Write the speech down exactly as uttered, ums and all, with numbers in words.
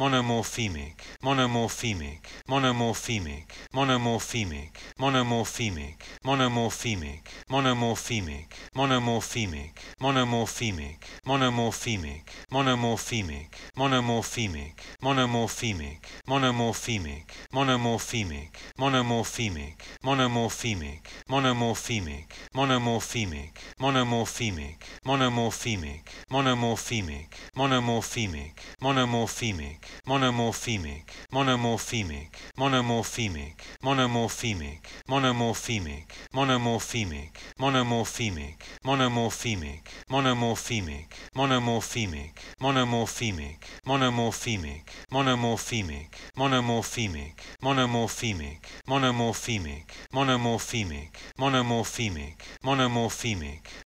monomorphemic, monomorphemic, monomorphemic, monomorphemic, monomorphemic, monomorphemic, monomorphemic, monomorphemic, monomorphemic, monomorphemic, monomorphemic, monomorphemic, monomorphemic, monomorphemic, monomorphemic, monomorphemic, monomorphemic, monomorphemic, monomorphemic, monomorphemic, monomorphemic, monomorphemic, monomorphemic, monomorphemic, monomorphemic, monomorphemic, monomorphemic, monomorphemic, monomorphemic, monomorphemic, monomorphemic, monomorphemic, monomorphemic, monomorphemic, monomorphemic, monomorphemic, monomorphemic, monomorphemic, monomorphemic, monomorphemic, monomorphemic, monomorphemic, monomorphemic,